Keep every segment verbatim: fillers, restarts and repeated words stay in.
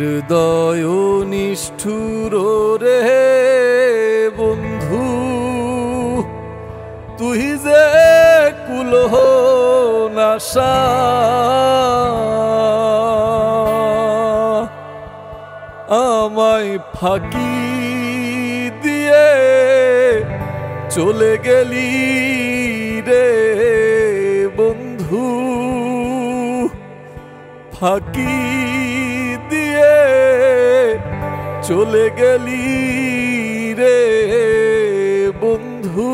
নির্দয় নিষ্ঠুর রে বন্ধু তুই যে কুলহ নাশা আমায় ফাঁকি দিয়ে চলে গেলি রে বন্ধু ফাঁকি দিয়ে চলে গেলি রে বন্ধু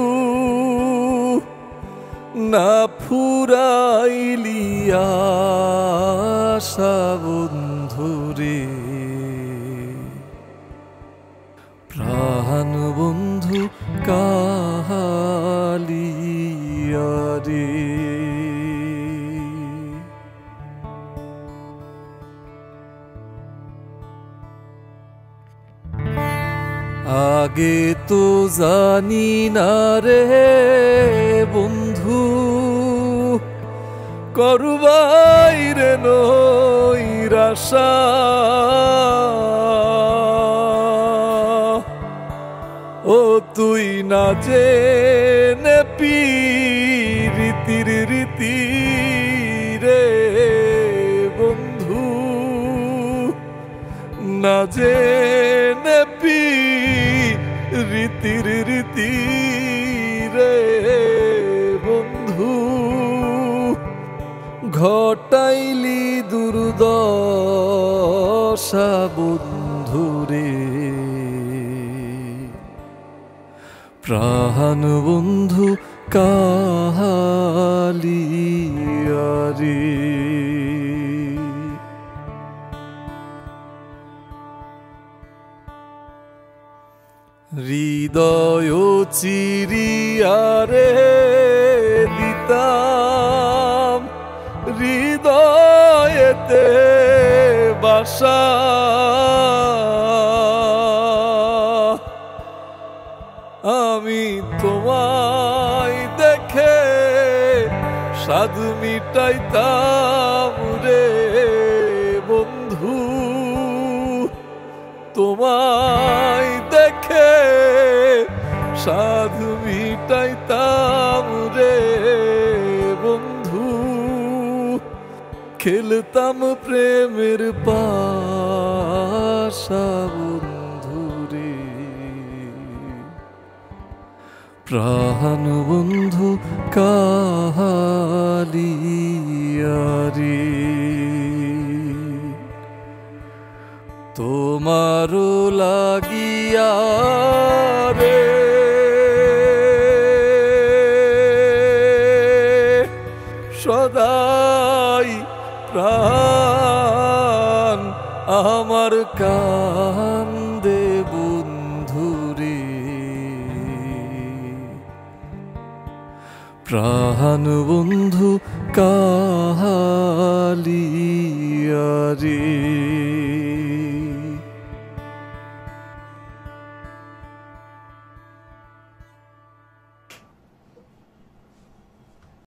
না ফুরাইলি আশা বন্ধু রে প্রাণ বন্ধু কাহালিয়া রে। आगे तो जानी ना रे बंधु करबाई रे नई आशा ओ तुई ना जेने पीरितिर रीति रे बंधु ना जेने पी रीतिर रीति रे बंधु घटाइली दुर्दशा बंधु रे प्राण बंधु काहालिया रे। हृदय चिरिया रे दिताम हृदयते बासा आमी तोमाय देखे साध मिटाइताम रे बंधु तोमाय देखे साधु मिटाइताम रे बंधु खेलताम प्रेमेर पाशा बंधु रे प्राण बंधु काहालिया रे। तोमारो लागिया रे सदाई प्राण आमार कान्दे बंधु रे प्राण बंधु काहालिया रे।